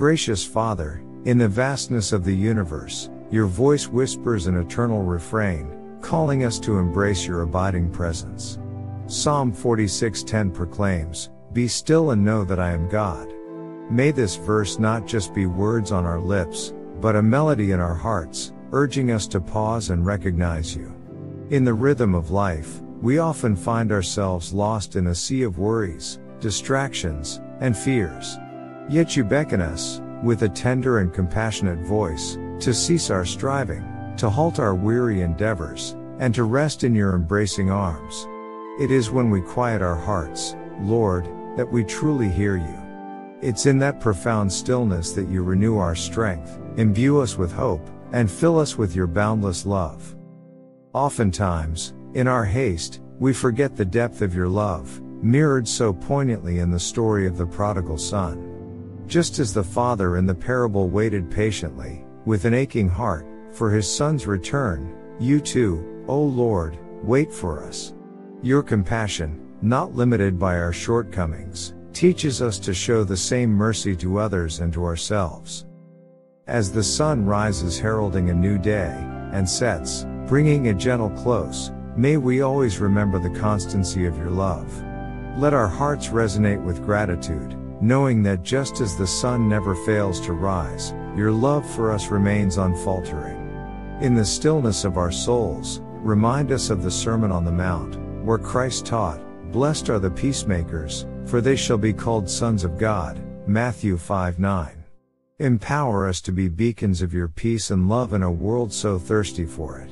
Gracious Father, in the vastness of the universe, your voice whispers an eternal refrain, calling us to embrace your abiding presence. Psalm 46:10 proclaims, "Be still and know that I am God." May this verse not just be words on our lips, but a melody in our hearts, urging us to pause and recognize you. In the rhythm of life, we often find ourselves lost in a sea of worries, distractions, and fears. Yet you beckon us, with a tender and compassionate voice, to cease our striving, to halt our weary endeavors, and to rest in your embracing arms. It is when we quiet our hearts, Lord, that we truly hear you. It's in that profound stillness that you renew our strength, imbue us with hope, and fill us with your boundless love. Oftentimes, in our haste, we forget the depth of your love, mirrored so poignantly in the story of the prodigal son. Just as the father in the parable waited patiently, with an aching heart, for his son's return, you too, O Lord, wait for us. Your compassion, not limited by our shortcomings, teaches us to show the same mercy to others and to ourselves. As the sun rises heralding a new day, and sets, bringing a gentle close, may we always remember the constancy of your love. Let our hearts resonate with gratitude, knowing that just as the sun never fails to rise, your love for us remains unfaltering. In the stillness of our souls, remind us of the Sermon on the Mount, where Christ taught, "Blessed are the peacemakers, for they shall be called sons of God," Matthew 5:9. Empower us to be beacons of your peace and love in a world so thirsty for it.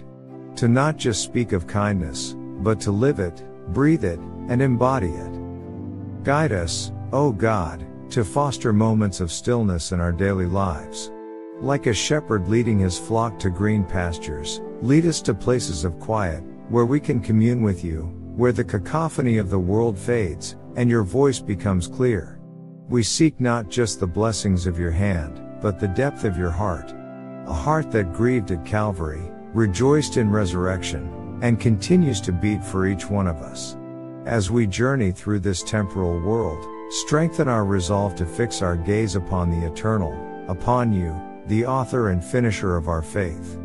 To not just speak of kindness, but to live it, breathe it, and embody it. Guide us, O God, to foster moments of stillness in our daily lives. Like a shepherd leading his flock to green pastures, lead us to places of quiet, where we can commune with you, where the cacophony of the world fades, and your voice becomes clear. We seek not just the blessings of your hand, but the depth of your heart. A heart that grieved at Calvary, rejoiced in resurrection, and continues to beat for each one of us. As we journey through this temporal world, strengthen our resolve to fix our gaze upon the eternal, upon you, the author and finisher of our faith.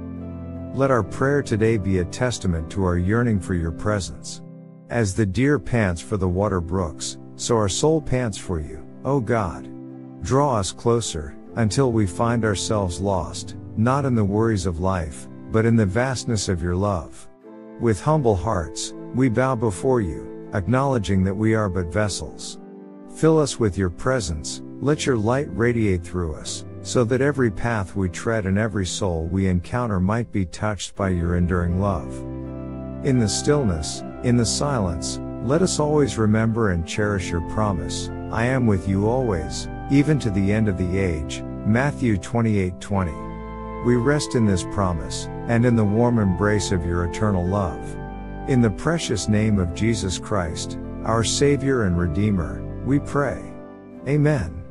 Let our prayer today be a testament to our yearning for your presence. As the deer pants for the water brooks, so our soul pants for you, O God. Draw us closer, until we find ourselves lost, not in the worries of life, but in the vastness of your love. With humble hearts, we bow before you, acknowledging that we are but vessels. Fill us with your presence, let your light radiate through us, so that every path we tread and every soul we encounter might be touched by your enduring love. In the stillness, in the silence, let us always remember and cherish your promise, "I am with you always, even to the end of the age," Matthew 28:20. We rest in this promise, and in the warm embrace of your eternal love. In the precious name of Jesus Christ, our Savior and Redeemer, we pray. Amen.